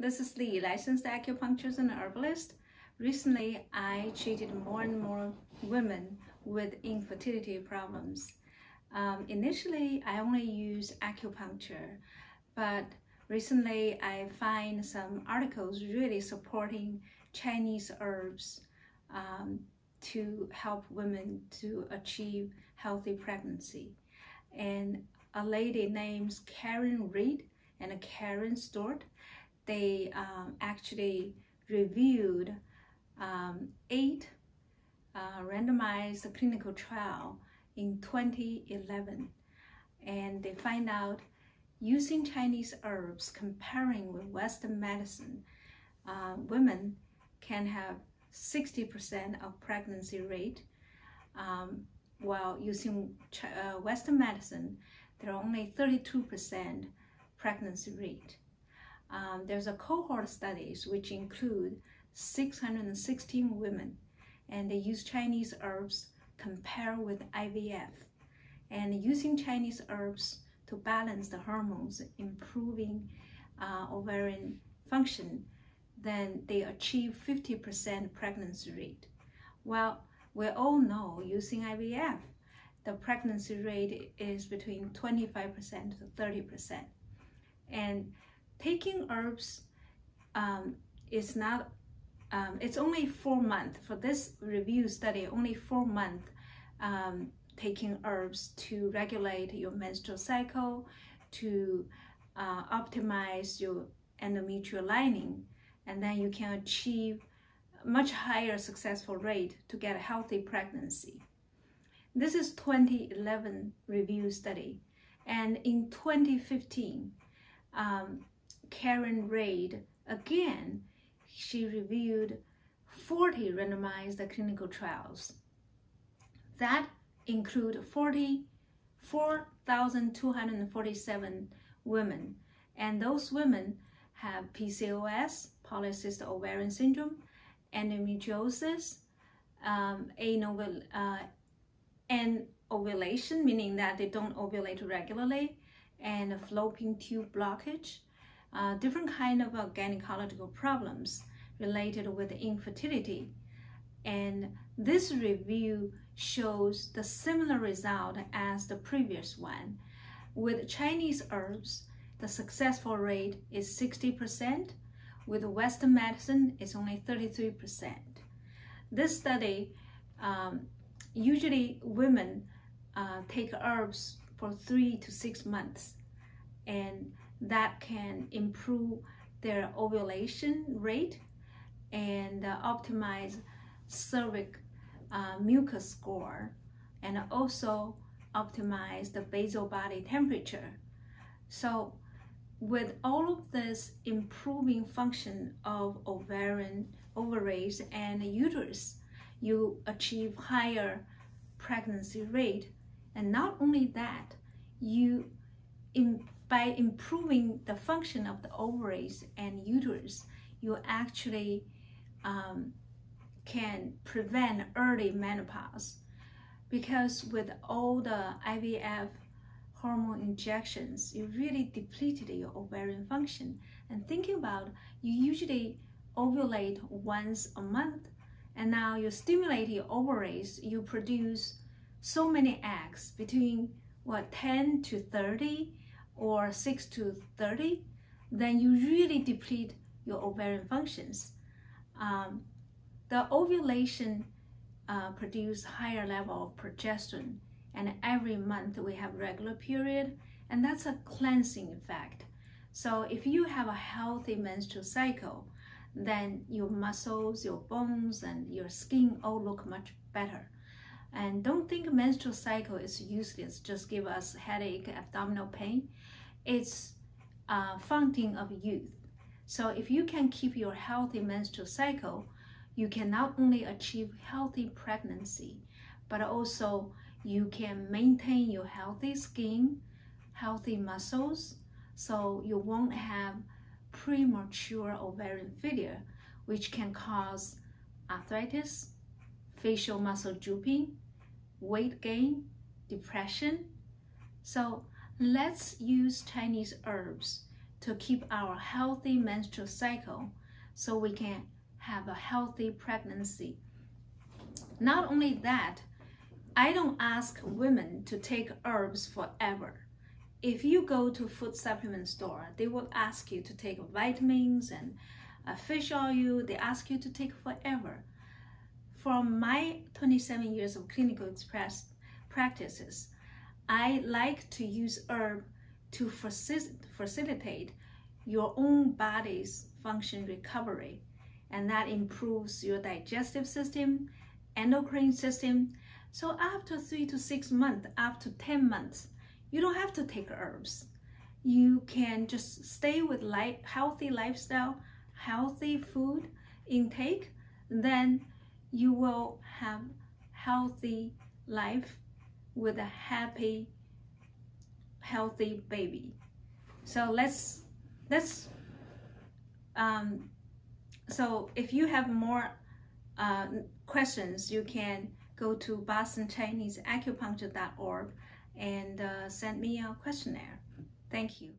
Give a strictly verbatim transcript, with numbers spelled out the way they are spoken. This is the licensed acupuncturist and herbalist. Recently, I treated more and more women with infertility problems. Um, initially, I only used acupuncture, but recently I find some articles really supporting Chinese herbs um, to help women to achieve healthy pregnancy. And a lady named Karen Reid and Karen Stort, they um, actually reviewed um, eight uh, randomized clinical trials in twenty eleven, and they find out using Chinese herbs comparing with Western medicine, uh, women can have sixty percent of pregnancy rate, um, while using Ch uh, Western medicine, there are only thirty-two percent pregnancy rate. Um, there's a cohort studies which include six hundred sixteen women, and they use Chinese herbs compare with I V F, and using Chinese herbs to balance the hormones, improving uh, ovarian function, then they achieve fifty percent pregnancy rate. Well, we all know using I V F, the pregnancy rate is between twenty-five percent to thirty percent. And taking herbs um, is not, um, it's only four months. For this review study, only four months um, taking herbs to regulate your menstrual cycle, to uh, optimize your endometrial lining, and then you can achieve much higher successful rate to get a healthy pregnancy. This is twenty eleven review study. And in twenty fifteen, um, Karen Reid, again, she reviewed forty randomized clinical trials. That include forty-four thousand two hundred forty-seven women, and those women have P C O S, polycystic ovarian syndrome, endometriosis, um, anal, uh, and ovulation, meaning that they don't ovulate regularly, and fallopian tube blockage, uh, different kind of uh, gynecological problems related with infertility. And this review shows the similar result as the previous one. With Chinese herbs, the successful rate is sixty percent. With Western medicine, it's only thirty-three percent. This study, um, usually women uh, take herbs for three to six months, and that can improve their ovulation rate and uh, optimize cervical uh, mucus score, and also optimize the basal body temperature. So with all of this improving function of ovarian, ovaries, and uterus, you achieve higher pregnancy rate. And not only that, you in, by improving the function of the ovaries and uterus, you actually um, can prevent early menopause, because with all the I V F hormone injections, you really depleted your ovarian function. And thinking about, you usually ovulate once a month, and now you stimulate your ovaries, you produce so many eggs, between what, ten to thirty or six to thirty, then you really deplete your ovarian functions. Um, The ovulation uh, produces higher level of progesterone, and every month we have regular period, and that's a cleansing effect. So if you have a healthy menstrual cycle, then your muscles, your bones, and your skin all look much better. And don't think menstrual cycle is useless, just give us headache, abdominal pain. It's a fountain of youth. So if you can keep your healthy menstrual cycle, you can not only achieve healthy pregnancy, but also you can maintain your healthy skin, healthy muscles, so you won't have premature ovarian failure, which can cause arthritis, facial muscle drooping, weight gain, depression. So let's use Chinese herbs to keep our healthy menstrual cycle so we can have a healthy pregnancy. Not only that, I don't ask women to take herbs forever. If you go to a food supplement store, they will ask you to take vitamins and uh, fish oil. They ask you to take forever. From my twenty-seven years of clinical express practices, I like to use herb to facilitate your own body's function recovery, and that improves your digestive system, endocrine system. So after three to six months, up to ten months, you don't have to take herbs. You can just stay with light, healthy lifestyle, healthy food intake, then you will have healthy life with a happy, healthy baby. So let's, let's um, so if you have more uh, questions, you can go to boston chinese acupuncture dot org and uh, send me a questionnaire. Thank you.